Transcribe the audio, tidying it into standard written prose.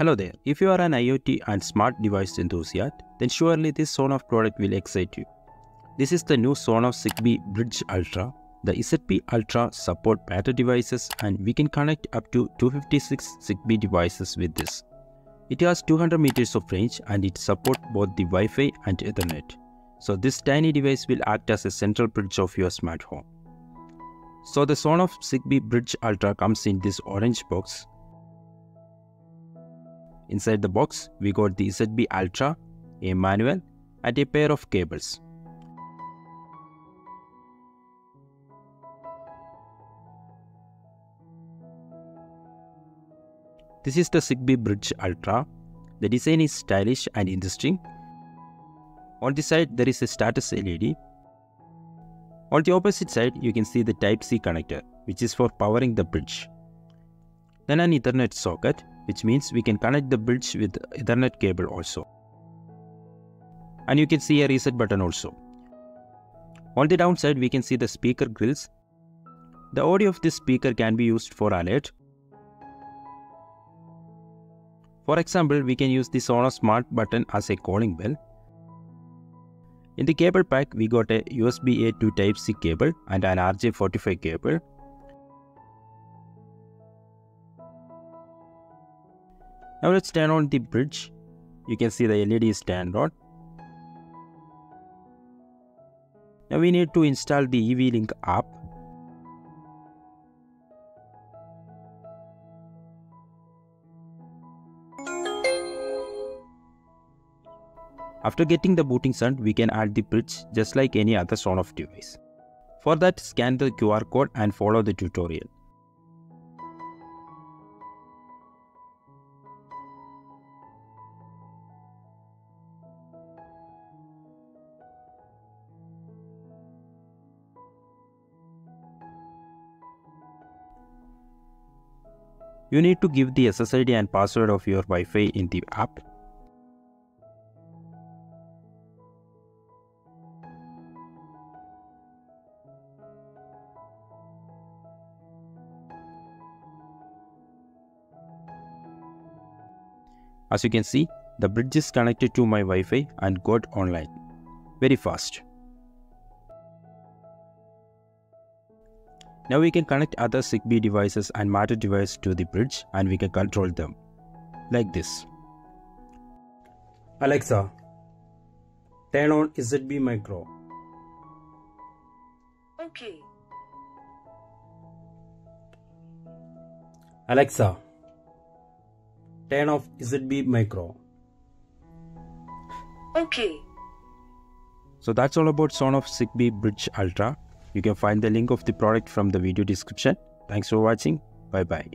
Hello there, if you are an IoT and smart device enthusiast, then surely this Sonoff product will excite you. This is the new Sonoff Zigbee Bridge Ultra. The ZP Ultra support Matter devices and we can connect up to 256 Zigbee devices with this. It has 200 meters of range and it supports both the Wi-Fi and Ethernet. So this tiny device will act as a central bridge of your smart home. So the Sonoff Zigbee Bridge Ultra comes in this orange box. Inside the box, we got the ZB Ultra, a manual, and a pair of cables. This is the Zigbee Bridge Ultra. The design is stylish and interesting. On the side, there is a status LED. On the opposite side, you can see the Type-C connector, which is for powering the bridge. Then an Ethernet socket, which means we can connect the bridge with Ethernet cable also. And you can see a reset button also. On the downside, we can see the speaker grills. The audio of this speaker can be used for alert. For example, we can use the Sonoff Smart button as a calling bell. In the cable pack, we got a USB A to Type-C cable and an RJ45 cable. Now let's turn on the bridge. You can see the LED is turned on. Now we need to install the eWeLink app. After getting the booting sound, we can add the bridge just like any other Sonoff device. For that, scan the QR code and follow the tutorial. You need to give the SSID and password of your Wi-Fi in the app. As you can see, the bridge is connected to my Wi-Fi and got online very fast. Now we can connect other Zigbee devices and Matter devices to the bridge and we can control them like this. Alexa, turn on ZB Micro. Okay. Alexa, turn off ZB Micro. Okay. So that's all about Sonoff Zigbee Bridge Ultra. You can find the link of the product from the video description. Thanks for watching. Bye bye.